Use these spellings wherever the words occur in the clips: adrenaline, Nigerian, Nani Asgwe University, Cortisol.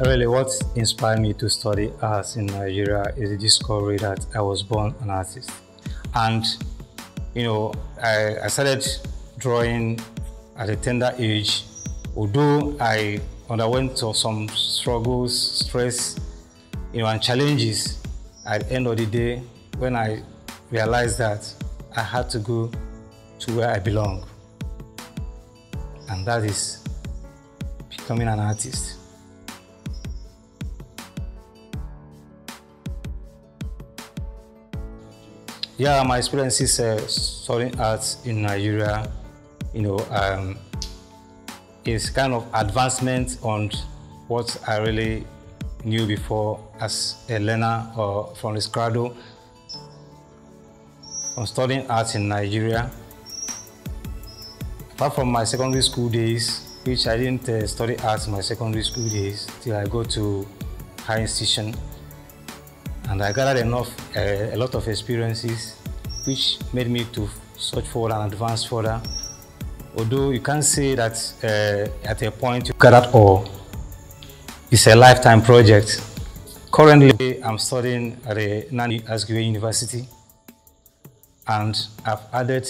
Really, what inspired me to study arts in Nigeria is the discovery that I was born an artist. And, you know, I started drawing at a tender age, although I underwent some struggles, stress, you know, and challenges. At the end of the day, when I realized that I had to go to where I belong, and that is becoming an artist. Yeah, my experiences studying arts in Nigeria, you know, is kind of advancement on what I really knew before as a learner or from the cradle. I'm studying arts in Nigeria. Apart from my secondary school days, which I didn't study arts in my secondary school days till I go to high institution, and I gathered a lot of experiences, which made me to search forward and advance further. Although you can say that at a point you gathered all, it's a lifetime project. Currently, I'm studying at the Nani Asgwe University, and I've added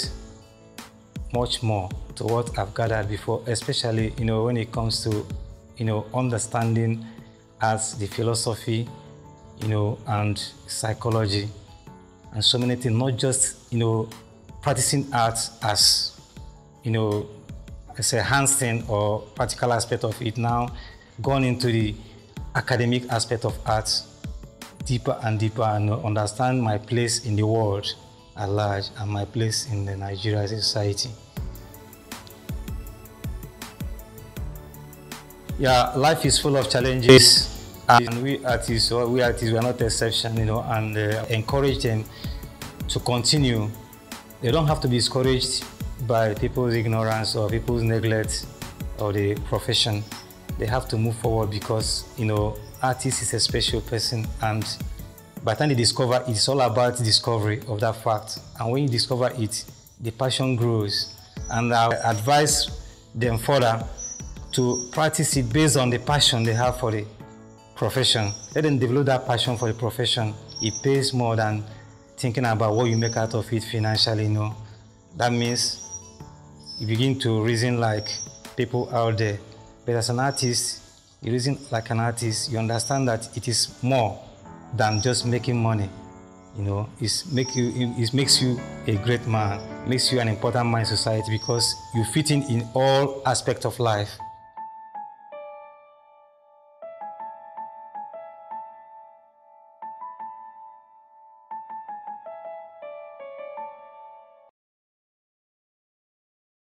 much more to what I've gathered before, especially, you know, when it comes to, you know, understanding arts, the philosophy, you know, and psychology, and so many things, not just, you know, practicing arts as, you know, as a hands-on or practical aspect of it. Now, gone into the academic aspect of arts deeper and deeper, and understand my place in the world at large and my place in the Nigerian society. Yeah, life is full of challenges. And we artists are not an exception, you know, and encourage them to continue. They don't have to be discouraged by people's ignorance or people's neglect of the profession. They have to move forward because, you know, artist is a special person, and by the time they discover, it's all about discovery of that fact. And when you discover it, the passion grows. And I advise them further to practice it based on the passion they have for it. Profession. Let them develop that passion for the profession. It pays more than thinking about what you make out of it financially, you know. That means you begin to reason like people out there. But as an artist, you reason like an artist. You understand that it is more than just making money, you know. It makes you a great man, it makes you an important man in society because you fit in all aspects of life.